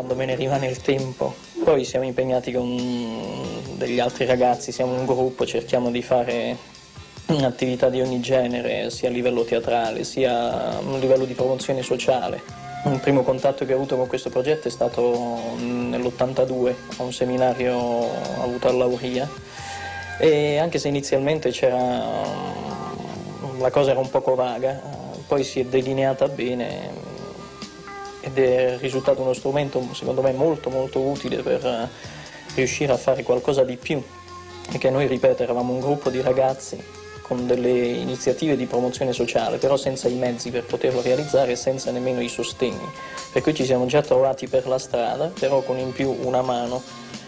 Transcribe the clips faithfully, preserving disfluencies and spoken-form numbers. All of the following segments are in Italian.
quando me ne rimane il tempo. Poi siamo impegnati con degli altri ragazzi, siamo un gruppo, cerchiamo di fare attività di ogni genere, sia a livello teatrale, sia a livello di promozione sociale. Il primo contatto che ho avuto con questo progetto è stato nell'ottantadue, a un seminario avuto a Lauria, e anche se inizialmente c'era la cosa era un poco vaga, poi si è delineata bene ed è risultato uno strumento secondo me molto molto utile per riuscire a fare qualcosa di più, perché noi, ripeto, eravamo un gruppo di ragazzi con delle iniziative di promozione sociale, però senza i mezzi per poterlo realizzare e senza nemmeno i sostegni. Per cui ci siamo già trovati per la strada, però con in più una mano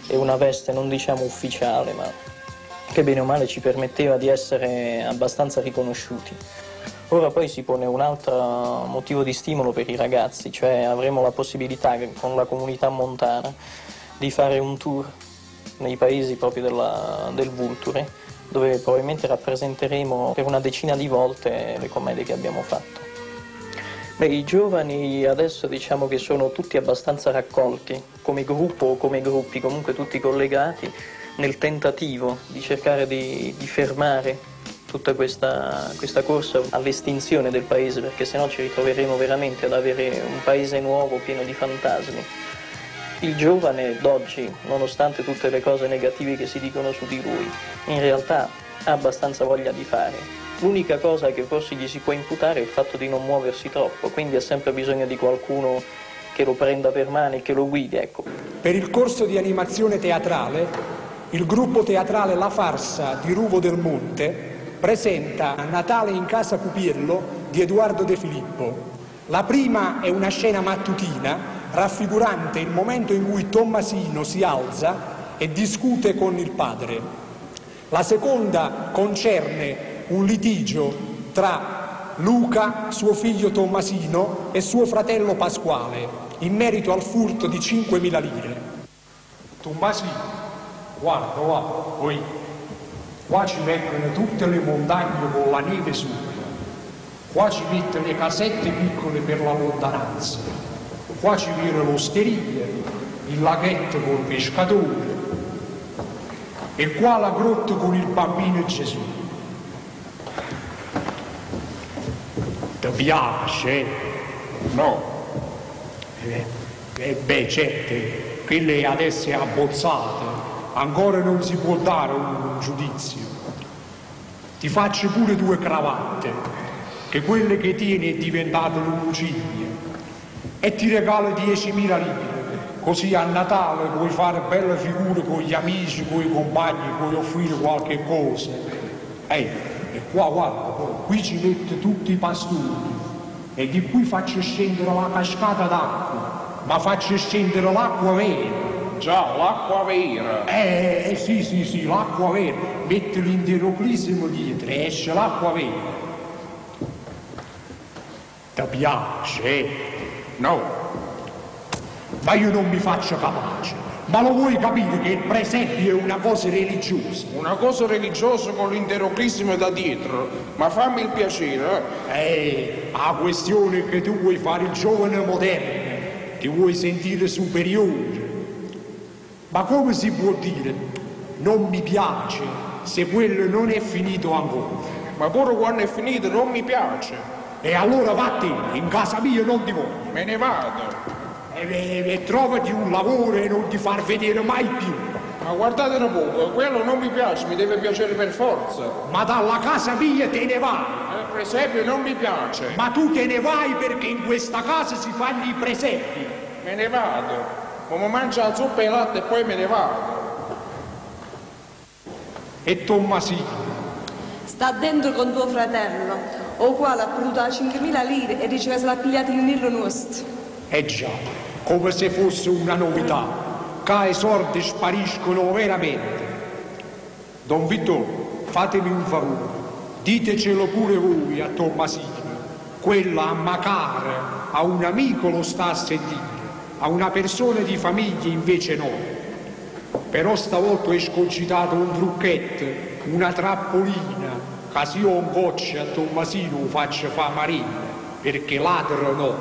e una veste non diciamo ufficiale, ma che bene o male ci permetteva di essere abbastanza riconosciuti. Ora poi si pone un altro motivo di stimolo per i ragazzi, cioè avremo la possibilità con la comunità montana di fare un tour nei paesi proprio della, del Vulture, dove probabilmente rappresenteremo per una decina di volte le commedie che abbiamo fatto. Beh, i giovani adesso diciamo che sono tutti abbastanza raccolti, come gruppo o come gruppi, comunque tutti collegati, nel tentativo di cercare di, di fermare tutta questa, questa corsa all'estinzione del paese, perché sennò ci ritroveremo veramente ad avere un paese nuovo pieno di fantasmi. Il giovane d'oggi, nonostante tutte le cose negative che si dicono su di lui, in realtà ha abbastanza voglia di fare. L'unica cosa che forse gli si può imputare è il fatto di non muoversi troppo, quindi ha sempre bisogno di qualcuno che lo prenda per mano e che lo guidi, ecco. Per il corso di animazione teatrale, il gruppo teatrale La Farsa di Ruvo del Monte presenta Natale in casa Cupiello di Eduardo De Filippo. La prima è una scena mattutina raffigurante il momento in cui Tommasino si alza e discute con il padre. La seconda concerne un litigio tra Luca, suo figlio Tommasino, e suo fratello Pasquale in merito al furto di cinquemila lire. Tommasino, guarda, guarda, poi, qua ci mettono tutte le montagne con la neve sopra, qua ci mettono le casette piccole per la lontananza, qua ci viene l'osteria, il laghetto col pescatore e qua la grotta con il bambino Gesù. Ti piace? No? E eh, beh, certo, quelle adesso è abbozzata, ancora non si può dare un giudizio. Ti faccio pure due cravatte, che quelle che tieni è diventata l'uncigna, e ti regalo diecimila lire, così a Natale puoi fare belle figure con gli amici, con i compagni, puoi offrire qualche cosa. Ehi, e qua guarda, qui ci metto tutti i pastori, e di qui faccio scendere la cascata d'acqua, ma faccio scendere l'acqua vera. Già, l'acqua vera. Eh, eh sì, sì, sì, l'acqua vera. Metto l'interoclismo dietro, esce l'acqua vera. Ti piace? No, ma io non mi faccio capace, ma lo vuoi capire che il presepio è una cosa religiosa? Una cosa religiosa con l'interrogissimo da dietro, ma fammi il piacere. Eh, la questione è che tu vuoi fare il giovane moderno, ti vuoi sentire superiore. Ma come si può dire, non mi piace, se quello non è finito ancora? Ma pure quando è finito non mi piace. E allora vattene, in casa mia non ti voglio. Me ne vado. E, e, e trovati un lavoro e non ti far vedere mai più. Ma guardate un poco, quello non mi piace, mi deve piacere per forza. Ma dalla casa mia te ne vai. Il presepio non mi piace. Ma tu te ne vai perché in questa casa si fanno i presepi. Me ne vado. O mi mangio la zuppa e il latte e poi me ne vado. E Tommasino? Sta dentro con tuo fratello, o quale ha prodotto cinquemila lire e diceva se l'ha pigliato il nero nostro. Eh già, come se fosse una novità, che i sordi spariscono veramente. Don Vittorio, fatemi un favore, ditecelo pure voi a Tommasino, quella a Macare, a un amico lo sta a sentire, a una persona di famiglia invece no. Però stavolta è sconcitato un trucchetto, una trappolina, che se io un goccio a Tommasino lo faccio fare marina, perché ladro no,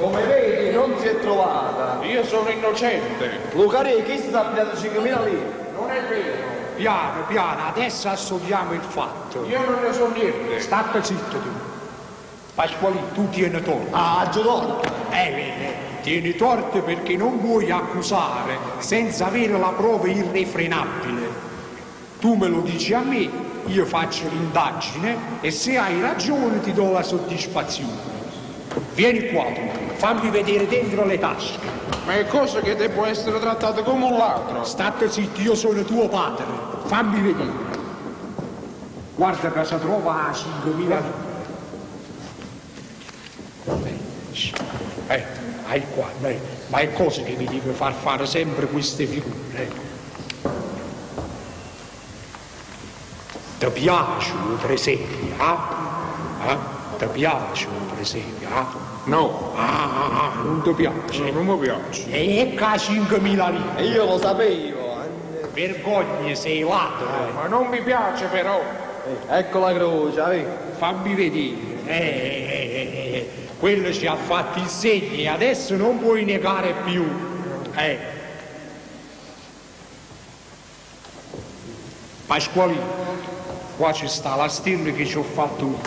Come vedi non si è trovata. Io sono innocente. Lucare, chi sta pigliando cinquemila lire? Non è vero. Piano, piano, adesso assolviamo il fatto. Io non ne so niente. Stato zitto tu. Pasquali, tu tieni torto. Ah, giudò. Eh, bene. Tieni torto perché non vuoi accusare senza avere la prova irrefrenabile. Tu me lo dici a me, io faccio l'indagine e se hai ragione ti do la soddisfazione. Vieni qua, fammi vedere dentro le tasche. Ma è cosa che devo essere trattato come un ladro. State zitti, io sono tuo padre. Fammi vedere. Guarda cosa trova a cinquemila lire. Eh, hai qua, eh. Ma è cosa che mi deve far fare sempre queste figure. Ti piace un presepio, eh? Eh? Ti piace un presepio, eh? No. Ah, ah, ah, non ti piace. No, non mi piace. E ecco cinquemila lire. E io lo sapevo. Eh. Vergogna, sei ladro. Eh, eh. Ma non mi piace però. Eh, ecco la croce, eh. Fammi vedere. Eh, eh, eh, quello ci ha fatto il segno e adesso non puoi negare più. Eh. Pasqualino. Qua ci sta la stella che ci ho fatto io.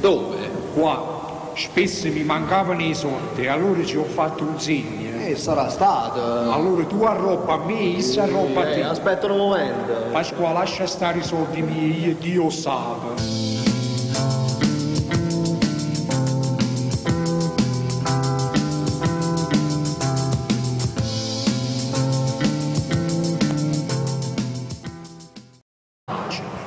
Dove? Qua. Spesso mi mancavano i soldi e allora ci ho fatto un segno. Eh, sarà stato. Allora tu arroppa a me, essa sì, arroppa a eh, te. Aspetta un momento. Pasqua, lascia stare i soldi miei, io Dio salva.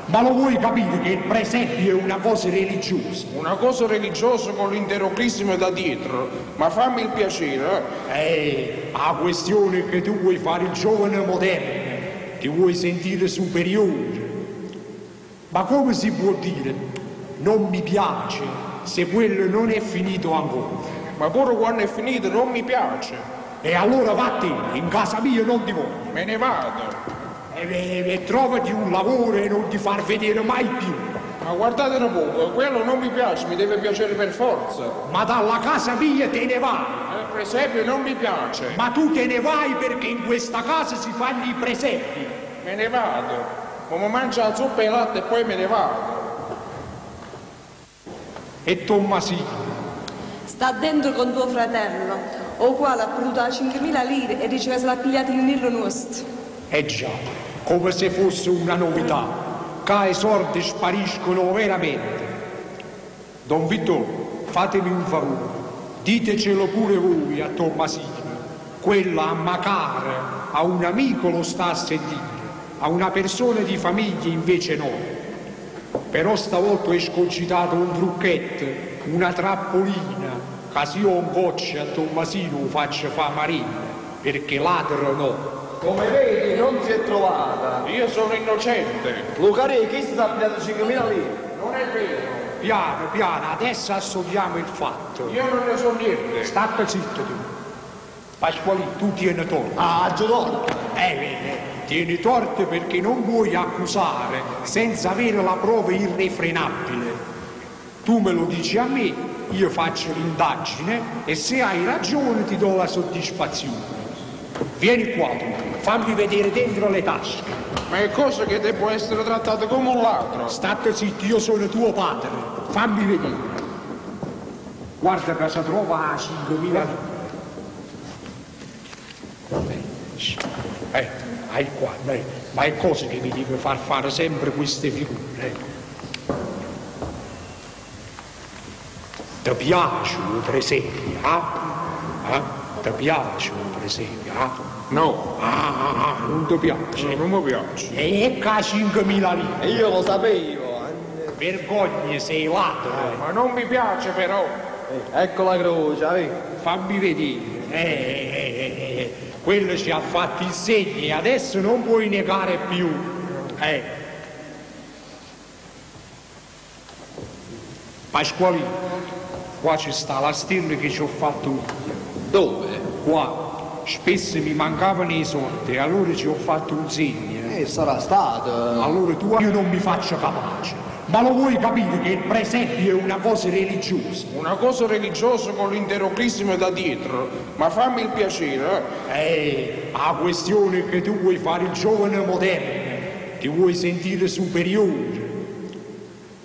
Ma lo vuoi capire che il presepio è una cosa religiosa? Una cosa religiosa con l'interoclissimo da dietro, ma fammi il piacere. Eh, la questione è che tu vuoi fare il giovane moderno, ti vuoi sentire superiore. Ma come si può dire, non mi piace, se quello non è finito ancora? Ma pure quando è finito non mi piace. E allora vattene, in casa mia non ti voglio. Me ne vado. E, e, e trovati un lavoro e non ti far vedere mai più. Ma guardate un poco, quello non mi piace, mi deve piacere per forza. Ma dalla casa mia te ne vai. Il presepio non mi piace. Ma tu te ne vai perché in questa casa si fanno i presepi. Me ne vado, come mangio la zuppa e il latte e poi me ne vado. E Tommasino? Sta dentro con tuo fratello, o quale ha prutato cinquemila lire e diceva se l'ha pigliato il nero nostro. Eh già, come se fosse una novità, che i soldi spariscono veramente. Don Vittorio, fatemi un favore, ditecelo pure voi a Tommasino. Quella a Macare, a un amico lo sta a sentire, a una persona di famiglia invece no. Però stavolta è sconcitato un trucchetto, una trappolina, che se io un goccio a Tommasino lo faccio fare marina, perché ladro no. Come vedi non si è trovata. Io sono innocente. Lucare, chi sta pigliando cinquemila lire? Non è vero. Piano, piano, adesso assolviamo il fatto. Io non ne so niente. Stato zitto tu. Pasquali, tu tieni torto. Ah, giudò. Eh, bene. Tieni torto perché non vuoi accusare senza avere la prova irrefrenabile. Tu me lo dici a me, io faccio l'indagine e se hai ragione ti do la soddisfazione. Vieni qua, fammi vedere dentro le tasche. Ma è cosa che devo essere trattato come un ladro. State zitti, io sono tuo padre. Fammi vedere. Guarda cosa trova a cinquemila lire. Eh, hai qua, eh. Ma è cosa che mi deve far fare sempre queste figure. Ti piace un presepio, eh? Eh? Ti piace un presepio, eh? No. Ah, ah, ah, non ti piace. No, non mi piace. E ecco cinquemila lire. E io lo sapevo. Eh. Vergogna, sei ladro. Eh, ma non mi piace però. Eh, ecco la croce, eh. Fammi vedere. Eh, eh, eh, eh. Quello ci ha fatto il segno e adesso non puoi negare più. Eh. Pasqualino, qua ci sta la stella che ci ho fatto io. Dove? Qua. Spesso mi mancavano i soldi e allora ci ho fatto un segno. Eh, sarà stato. Allora tu io non mi faccio capace. Ma lo vuoi capire che il presepio è una cosa religiosa? Una cosa religiosa con l'interoclissimo da dietro, ma fammi il piacere. Eh, la questione è che tu vuoi fare il giovane moderno, ti vuoi sentire superiore.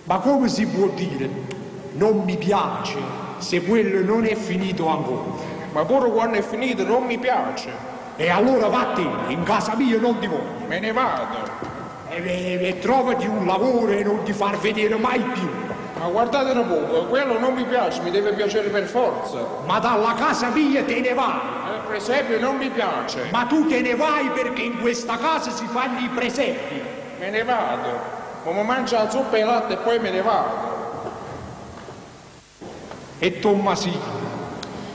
Ma come si può dire, non mi piace, se quello non è finito ancora? Ma pure quando è finito non mi piace. E allora vattene, in casa mia non ti voglio. Me ne vado. E, e, e trovati un lavoro e non ti far vedere mai più. Ma guardate un poco, quello non mi piace, mi deve piacere per forza. Ma dalla casa mia te ne vai. Il presepio non mi piace. Ma tu te ne vai perché in questa casa si fanno i presepi. Me ne vado, come mangia la zuppa e il latte e poi me ne vado. E Tommasino?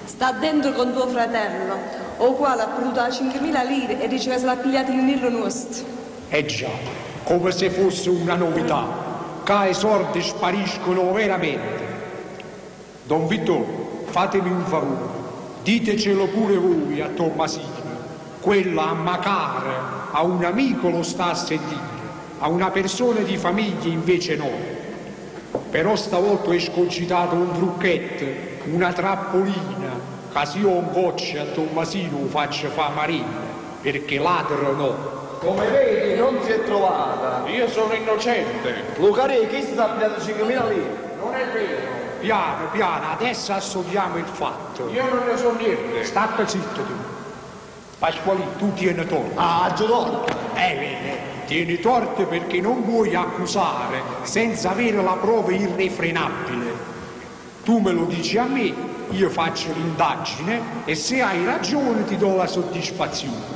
Sta dentro con tuo fratello, o quale ha prutato cinquemila lire e diceva se l'ha pigliato il nero nostro. E già. Come se fosse una novità, che i sordi spariscono veramente. Don Vittorio, fatemi un favore, ditecelo pure voi a Tommasino, quella a Macar, a un amico lo sta a sentire, a una persona di famiglia invece no. Però stavolta è sconcitato un trucchetto, una trappolina, che se io un goccio a Tommasino lo faccio fa marina, perché ladro no. Come vedi non si è trovata. Io sono innocente. Lucare, chi si sta pigliando cinquemila lire? Non è vero. Piano, piano, adesso assolviamo il fatto. Io non ne so niente. Stacca zitto tu. Pasqualino, tu tieni torto. Ah, giù torto. Eh, vedi, tieni torto perché non vuoi accusare senza avere la prova irrefrenabile. Tu me lo dici a me, io faccio l'indagine e se hai ragione ti do la soddisfazione.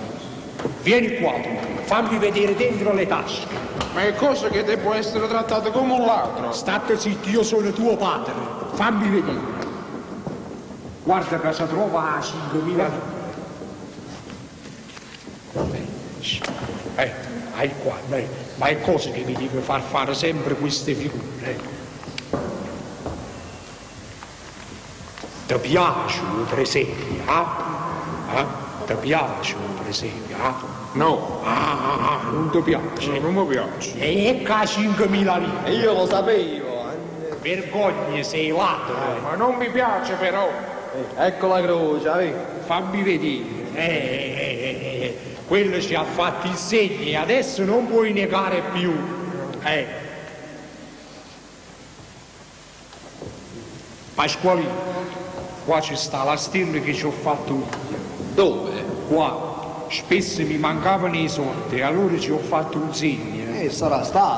Vieni qua tu. Fammi vedere dentro le tasche. Ma è cosa che devo essere trattato come un ladro. State zitti, io sono tuo padre. Fammi vedere. Guarda che si trova a cinquemila. Eh, hai qua, eh. Ma è cosa che mi deve far fare sempre queste figure. Ti piace un presepio, eh? Eh? Ti piace un presepio, eh? No, ah, ah, non ti piace. No, non mi piace. E che ha cinquemila lire? Io lo sapevo. Vergogna, sei ladro. Eh, ma non mi piace però. Eh, ecco la croce, vedi? Fammi vedere. Eh, eh, eh, quello ci ha fatto il segno e adesso non puoi negare più. Eh. Pasqualino, qua ci sta la stella che ci ho fatto io. Dove? Qua. Spesso mi mancavano i soldi e allora ci ho fatto un segno. Eh, sarà stato.